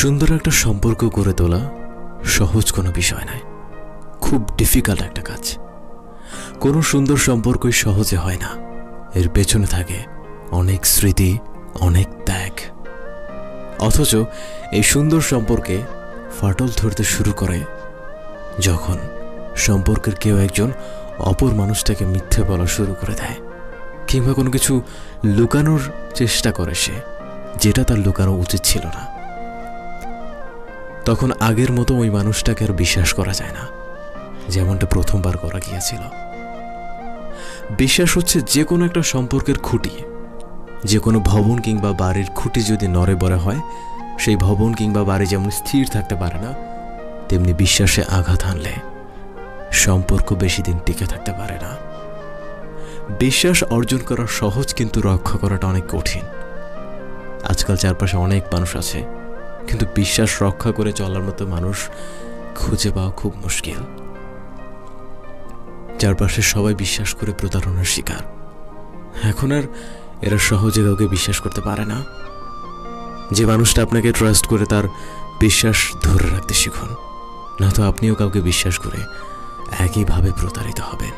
সুন্দর একটা সম্পর্ক গড়ে তোলা সহজ কোনো বিষয় নয়, খুব ডিফিকাল্ট একটা কাজ। কোনো সুন্দর সম্পর্কই সহজে হয় না, এর পেছনে থাকে অনেক স্মৃতি, অনেক ত্যাগ। অথচ এই সুন্দর সম্পর্কে ফাটল ধরতে শুরু করে যখন সম্পর্কের কেউ একজন অপর মানুষটাকে মিথ্যে বলা শুরু করে দেয়, কিংবা কোনো কিছু লুকানোর চেষ্টা করে সে, যেটা তার লুকানো উচিত ছিল না। তখন আগের মতো ওই মানুষটাকে আর বিশ্বাস করা যায় না, যেমনটা প্রথমবার করা গিয়েছিল। বিশ্বাস হচ্ছে যে কোনো একটা সম্পর্কের খুঁটি। যে কোনো ভবন কিংবা বাড়ির খুঁটি যদি নড়ে বড়ে হয়, সেই ভবন কিংবা বাড়ি যেমন স্থির থাকতে পারে না, তেমনি বিশ্বাসে আঘাত আনলে সম্পর্ক বেশি দিন টিকে থাকতে পারে না। বিশ্বাস অর্জন করা সহজ, কিন্তু রক্ষা করাটা অনেক কঠিন। আজকাল চারপাশে অনেক মানুষ আছে, কিন্তু বিশ্বাস রক্ষা করে চলার মতো মানুষ খুঁজে পাওয়া খুব মুশকিল। চারপাশে সবাই বিশ্বাস করে প্রতারণার শিকার। এখন আর এরা সহজে কাউকে বিশ্বাস করতে পারে না। যে মানুষটা আপনাকে ট্রাস্ট করে তার বিশ্বাস ধরে রাখতে শিখুন, না তো আপনিও কাউকে বিশ্বাস করে একইভাবে প্রতারিত হবেন।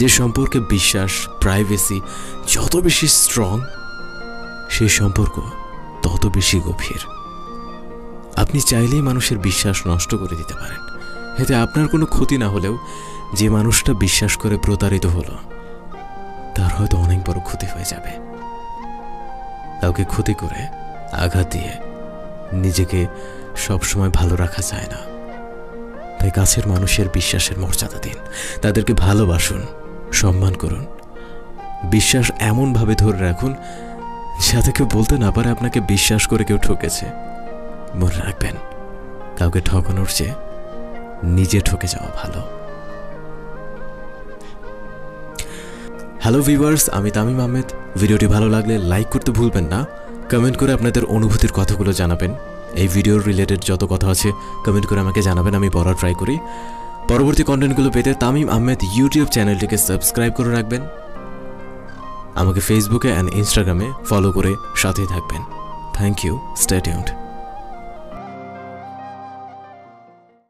যে সম্পর্কে বিশ্বাস, প্রাইভেসি যত বেশি স্ট্রং, সেই সম্পর্ক তত বেশি গভীর। আপনি চাইলেই মানুষের বিশ্বাস নষ্ট করে দিতে পারেন, এতে আপনার কোনো ক্ষতি না হলেও যে মানুষটা বিশ্বাস করে প্রতারিত হলো তার হয়তো অনেক বড় ক্ষতি হয়ে যাবে। কাউকে ক্ষতি করে, আঘাত দিয়ে নিজেকে সবসময় ভালো রাখা যায় না। তাই কাছের মানুষের বিশ্বাসের মর্যাদা দিন, তাদেরকে ভালোবাসুন, সম্মান করুন। বিশ্বাস এমনভাবে ধরে রাখুন যাতে কেউ বলতে না পারে আপনাকে বিশ্বাস করে কেউ ঠকেছে। মনে রাখবেন, কাউকে ঠকানোর চেয়ে নিজে ঠকে যাওয়া ভালো। হ্যালো ভিউয়ার্স, আমি তামিম আহমেদ। ভিডিওটি ভালো লাগলে লাইক করতে ভুলবেন না। কমেন্ট করে আপনাদের অনুভূতির কথাগুলো জানাবেন। এই ভিডিওর রিলেটেড যত কথা আছে কমেন্ট করে আমাকে জানাবেন, আমি পড়ার ট্রাই করি। পরবর্তী কন্টেন্টগুলো পেতে তামিম আহমেদ ইউটিউব চ্যানেলটিকে সাবস্ক্রাইব করে রাখবেন। আমাকে ফেসবুকে অ্যান্ড ইনস্টাগ্রামে ফলো করে সাথেই থাকবেন। Thank you, stay tuned.